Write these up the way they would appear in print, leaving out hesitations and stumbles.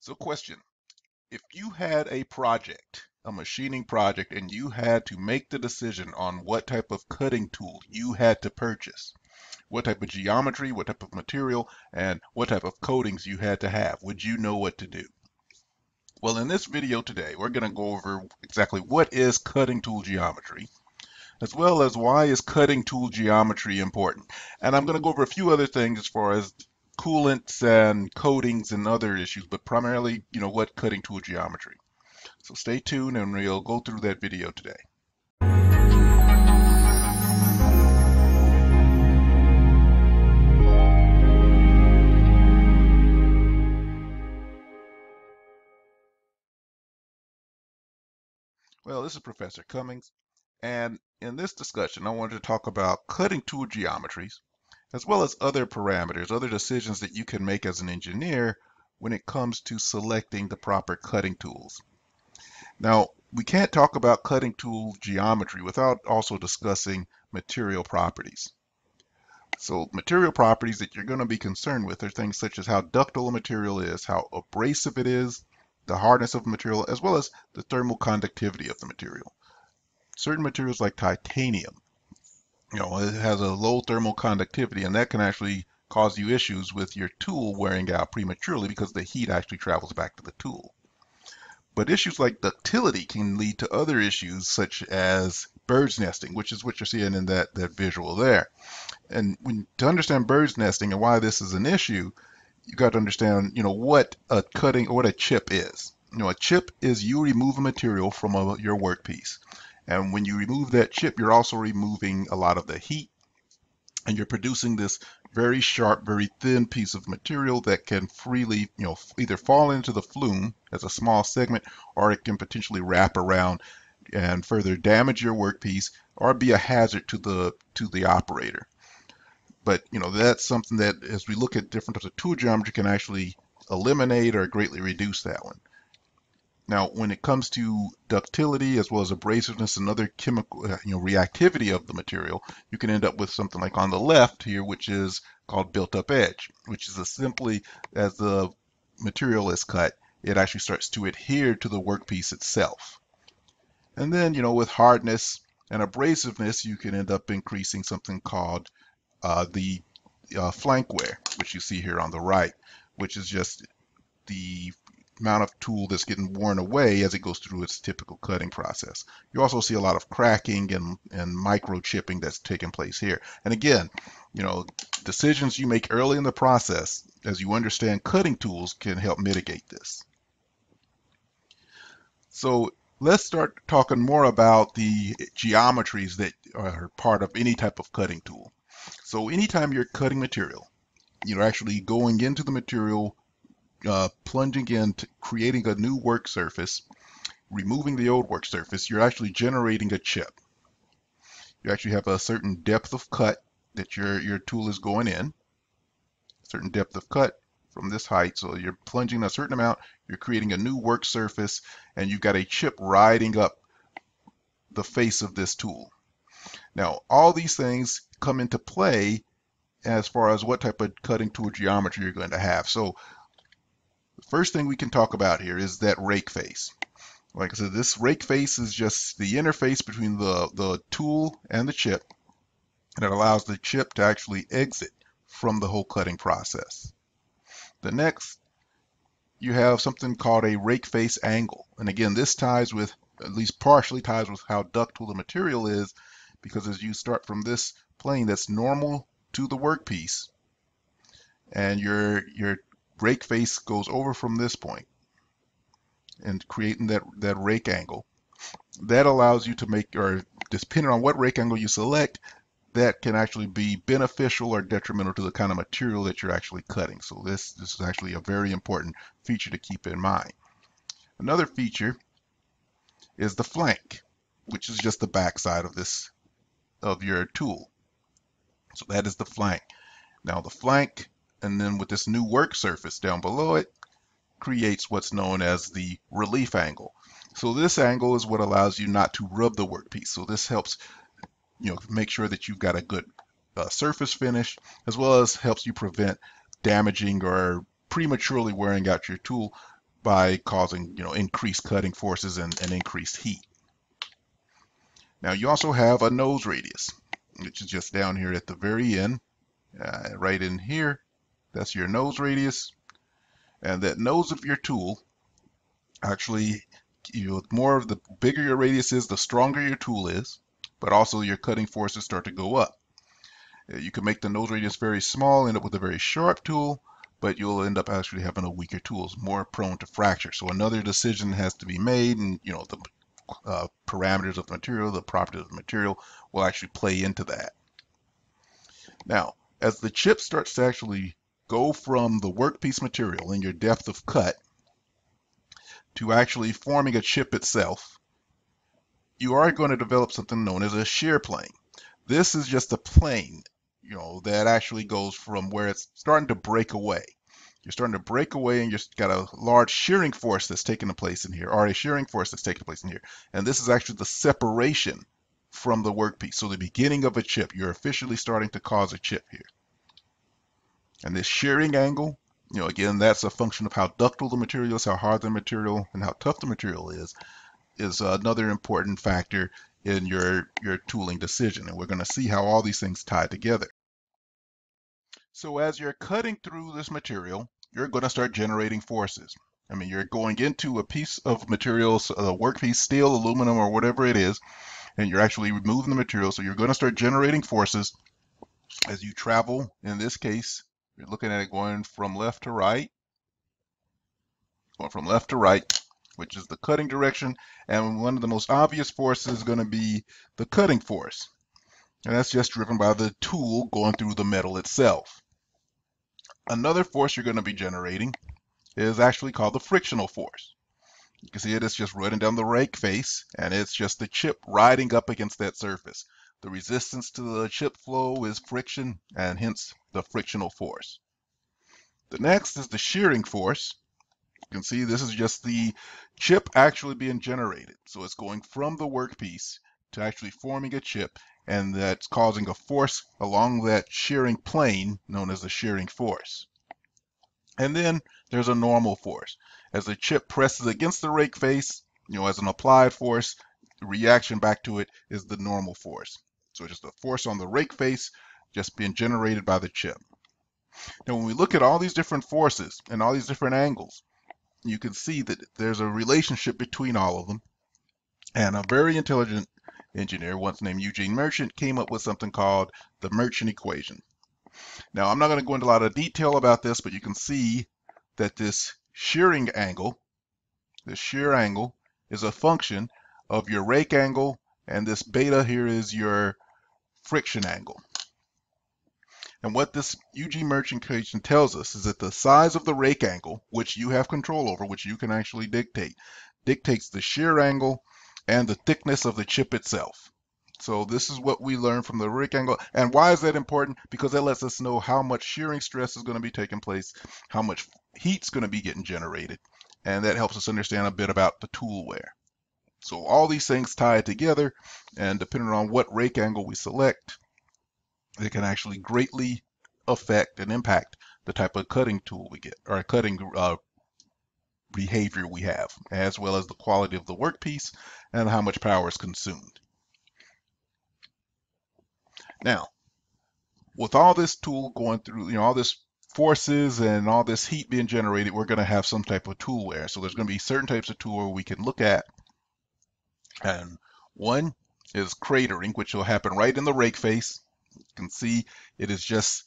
So question, if you had a project, a machining project, and you had to make the decision on what type of cutting tool you had to purchase, what type of geometry, what type of material, and what type of coatings you had to have, would you know what to do? Well, in this video today, we're going to go over exactly what is cutting tool geometry, as well as why is cutting tool geometry important. And I'm going to go over a few other things as far as coolants and coatings and other issues, but primarily, you know, what cutting tool geometry. So stay tuned and we'll go through that video today. Well, this is Professor Cummings, and in this discussion, I wanted to talk about cutting tool geometries, as well as other parameters, other decisions that you can make as an engineer when it comes to selecting the proper cutting tools. Now, we can't talk about cutting tool geometry without also discussing material properties. So material properties that you're going to be concerned with are things such as how ductile a material is, how abrasive it is, the hardness of the material, as well as the thermal conductivity of the material. Certain materials like titanium, you know, it has a low thermal conductivity, and that can actually cause you issues with your tool wearing out prematurely because the heat actually travels back to the tool. But issues like ductility can lead to other issues such as bird's nesting, which is what you're seeing in that visual there. And to understand bird's nesting and why this is an issue, you got to understand, you know, what a cutting or what a chip is. You know, a chip is you remove a material from your workpiece. And when you remove that chip, you're also removing a lot of the heat, and you're producing this very sharp, very thin piece of material that can freely, you know, either fall into the flume as a small segment, or it can potentially wrap around and further damage your workpiece or be a hazard to the operator. But, you know, that's something that, as we look at different types of tool geometry, can actually eliminate or greatly reduce that one. Now, when it comes to ductility as well as abrasiveness and other chemical, you know, reactivity of the material, you can end up with something like on the left here, which is called built-up edge, which is simply as the material is cut, it actually starts to adhere to the workpiece itself. And then, you know, with hardness and abrasiveness, you can end up increasing something called the flank wear, which you see here on the right, which is just the amount of tool that's getting worn away as it goes through its typical cutting process. You also see a lot of cracking and microchipping that's taking place here. And again, you know, decisions you make early in the process, as you understand cutting tools, can help mitigate this. So let's start talking more about the geometries that are part of any type of cutting tool. So anytime you're cutting material, you're actually going into the material, plunging in, creating a new work surface, removing the old work surface, you're actually generating a chip. You actually have a certain depth of cut that your tool is going in, a certain depth of cut from this height. So you're plunging a certain amount, you're creating a new work surface, and you've got a chip riding up the face of this tool. Now, all these things come into play as far as what type of cutting tool geometry you're going to have. So the first thing we can talk about here is that rake face. Like I said, this rake face is just the interface between the tool and the chip, and it allows the chip to actually exit from the whole cutting process. The next, you have something called a rake face angle. And again, this ties with, at least partially ties with, how ductile the material is, because as you start from this plane that's normal to the workpiece, and your rake face goes over from this point and creating that rake angle. That allows you to make, or depending on what rake angle you select, that can actually be beneficial or detrimental to the kind of material that you're actually cutting. So this is actually a very important feature to keep in mind. Another feature is the flank, which is just the back side of your tool. So that is the flank. Now the flank, and then with this new work surface down below it, creates what's known as the relief angle. So this angle is what allows you not to rub the workpiece. So this helps, you know, make sure that you've got a good surface finish, as well as helps you prevent damaging or prematurely wearing out your tool by causing, you know, increased cutting forces and increased heat. Now you also have a nose radius, which is just down here at the very end, right in here. That's your nose radius, and that nose of your tool actually, the bigger your radius is, the stronger your tool is, but also your cutting forces start to go up. You can make the nose radius very small, end up with a very sharp tool, but you'll end up actually having a weaker tool, more prone to fracture. So another decision has to be made, and you know, the parameters of the material, the properties of the material will actually play into that. Now, as the chip starts to actually go from the workpiece material and your depth of cut to actually forming a chip itself, you are going to develop something known as a shear plane. This is just a plane, you know, that actually goes from where it's starting to break away. You're starting to break away and you've got a large shearing force that's taking place in here, or a shearing force that's taking place in here. And this is actually the separation from the workpiece. So the beginning of a chip, you're officially starting to cause a chip here. And this shearing angle, you know, again, that's a function of how ductile the material is, how hard the material, and how tough the material is another important factor in your tooling decision. And we're going to see how all these things tie together. So as you're cutting through this material, you're going to start generating forces. I mean, you're going into a piece of material, so a workpiece, steel, aluminum, or whatever it is, and you're actually removing the material. So you're going to start generating forces as you travel. In this case, you're looking at it going from left to right, which is the cutting direction. And one of the most obvious forces is going to be the cutting force. And that's just driven by the tool going through the metal itself. Another force you're going to be generating is actually called the frictional force. You can see it is just running down the rake face, and it's just the chip riding up against that surface. The resistance to the chip flow is friction, and hence the frictional force. The next is the shearing force. You can see this is just the chip actually being generated. So it's going from the workpiece to actually forming a chip, and that's causing a force along that shearing plane known as the shearing force. And then there's a normal force. As the chip presses against the rake face, you know, as an applied force, the reaction back to it is the normal force. So just the force on the rake face just being generated by the chip. Now, when we look at all these different forces and all these different angles, you can see that there's a relationship between all of them. And a very intelligent engineer, once named Eugene Merchant, came up with something called the Merchant equation. Now, I'm not going to go into a lot of detail about this, but you can see that this shearing angle, the shear angle, is a function of your rake angle, and this beta here is your friction angle. And what this Eugene Merchant equation tells us is that the size of the rake angle, which you have control over, which you can actually dictate, dictates the shear angle and the thickness of the chip itself. So this is what we learn from the rake angle. And why is that important? Because that lets us know how much shearing stress is going to be taking place, how much heat's going to be getting generated, and that helps us understand a bit about the tool wear. So all these things tie together, and depending on what rake angle we select, it can actually greatly affect and impact the type of cutting tool we get, or cutting behavior we have, as well as the quality of the workpiece and how much power is consumed. Now, with all this tool going through, you know, all this forces and all this heat being generated, we're going to have some type of tool wear. So there's going to be certain types of tool wear we can look at. And one is cratering, which will happen right in the rake face. You can see it is just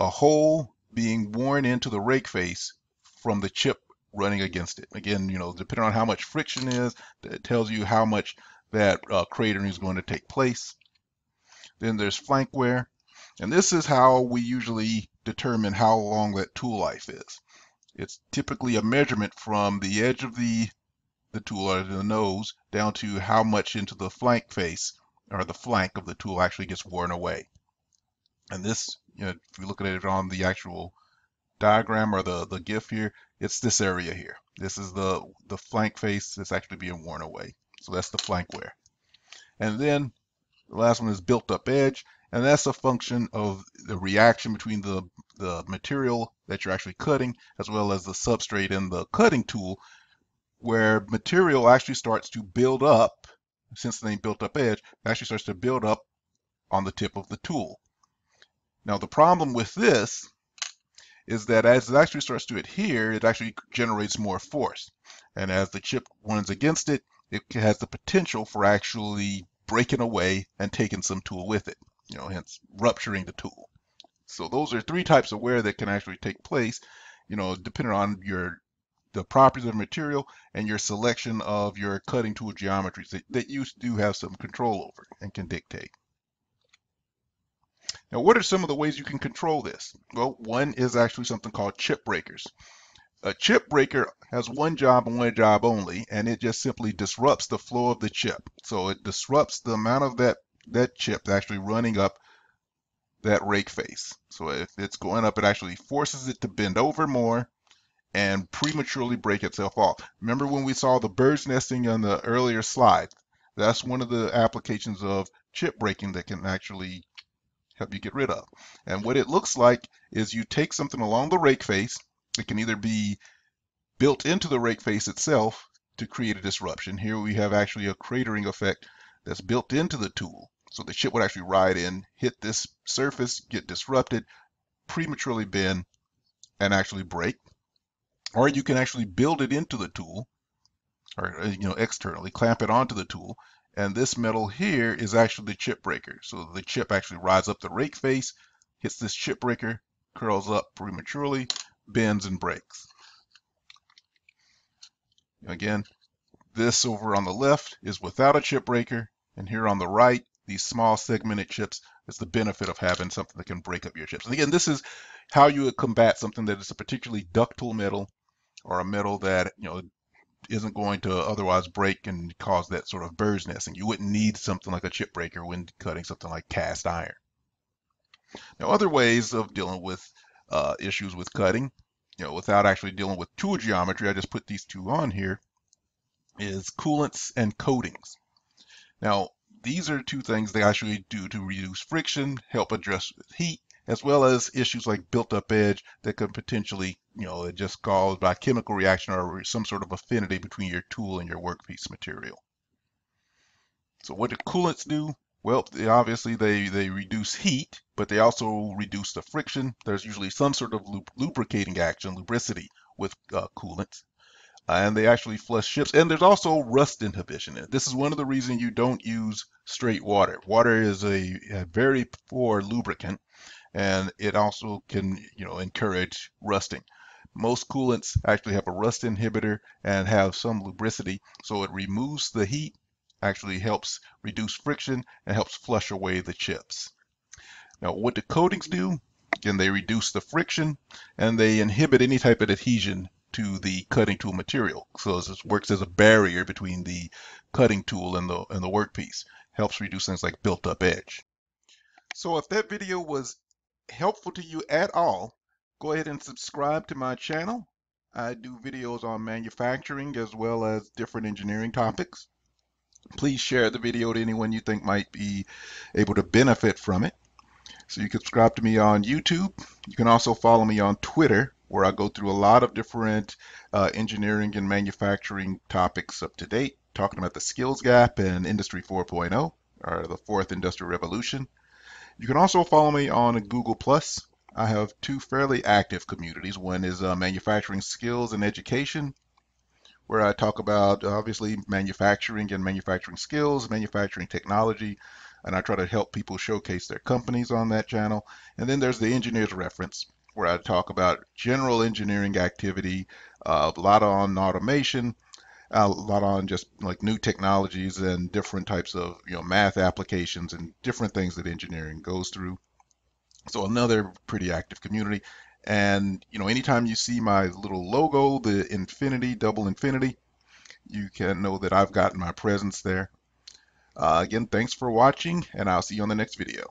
a hole being worn into the rake face from the chip running against it. Again, you know, depending on how much friction is, it tells you how much that cratering is going to take place. Then there's flank wear, and this is how we usually determine how long that tool life is. It's typically a measurement from the edge of the tool, or the nose, down to how much into the flank face, or the flank of the tool, actually gets worn away. And this, you know, if you look at it on the actual diagram or the GIF here, it's this area here. This is the flank face that's actually being worn away. So that's the flank wear. And then the last one is built up edge, and that's a function of the reaction between the material that you're actually cutting, as well as the substrate in the cutting tool, where material actually starts to build up, since the name built up edge, it actually starts to build up on the tip of the tool. Now, the problem with this is that as it actually starts to adhere, it actually generates more force. And as the chip runs against it, it has the potential for actually breaking away and taking some tool with it, hence rupturing the tool. So those are three types of wear that can actually take place, depending on the properties of the material and your selection of your cutting tool geometries that you do have some control over and can dictate. Now, what are some of the ways you can control this? Well, one is actually something called chip breakers. A chip breaker has one job and one job only, and it just simply disrupts the flow of the chip. So it disrupts the amount of that chip actually running up that rake face. So if it's going up, it actually forces it to bend over more and prematurely break itself off. Remember when we saw the birds nesting on the earlier slide? That's one of the applications of chip breaking that can actually help you get rid of. And what it looks like is you take something along the rake face. It can either be built into the rake face itself to create a disruption. Here we have actually a cratering effect that's built into the tool. So the chip would actually ride in, hit this surface, get disrupted, prematurely bend, and actually break. Or you can actually build it into the tool, or externally, clamp it onto the tool. And this metal here is actually the chip breaker. So the chip actually rides up the rake face, hits this chip breaker, curls up prematurely, bends and breaks. Again, this over on the left is without a chip breaker, and here on the right, these small segmented chips is the benefit of having something that can break up your chips. And again, this is how you would combat something that is a particularly ductile metal, or a metal that, isn't going to otherwise break and cause that sort of bird's nesting. You wouldn't need something like a chip breaker when cutting something like cast iron. Now, other ways of dealing with issues with cutting, without actually dealing with tool geometry, I just put these two on here, is coolants and coatings. Now, these are two things they actually do to reduce friction, help address heat, as well as issues like built-up edge that could potentially, it just caused by chemical reaction or some sort of affinity between your tool and your workpiece material. So what do coolants do? Well, obviously they reduce heat, but they also reduce the friction. There's usually some sort of lubricating action, lubricity with coolants. And they actually flush ships. And there's also rust inhibition. This is one of the reasons you don't use straight water. Water is a very poor lubricant, and it also can, encourage rusting. Most coolants actually have a rust inhibitor and have some lubricity, so it removes the heat, actually helps reduce friction, and helps flush away the chips. Now, what do coatings do? Again, they reduce the friction, and they inhibit any type of adhesion to the cutting tool material. So this works as a barrier between the cutting tool and the workpiece. Helps reduce things like built-up edge. So if that video was helpful to you at all, go ahead and subscribe to my channel. I do videos on manufacturing as well as different engineering topics. Please share the video to anyone you think might be able to benefit from it. So you can subscribe to me on YouTube. You can also follow me on Twitter, where I go through a lot of different engineering and manufacturing topics up to date, talking about the skills gap and Industry 4.0, or the Fourth Industrial Revolution. You can also follow me on Google+. I have two fairly active communities. One is Manufacturing Skills and Education, where I talk about, obviously, manufacturing and manufacturing skills, manufacturing technology, and I try to help people showcase their companies on that channel. And then there's the Engineers Reference, where I talk about general engineering activity, a lot on automation, a lot on just like new technologies and different types of math applications and different things that engineering goes through. So another pretty active community. And anytime you see my little logo, the infinity, double infinity, you can know that I've gotten my presence there. Again, thanks for watching, and I'll see you on the next video.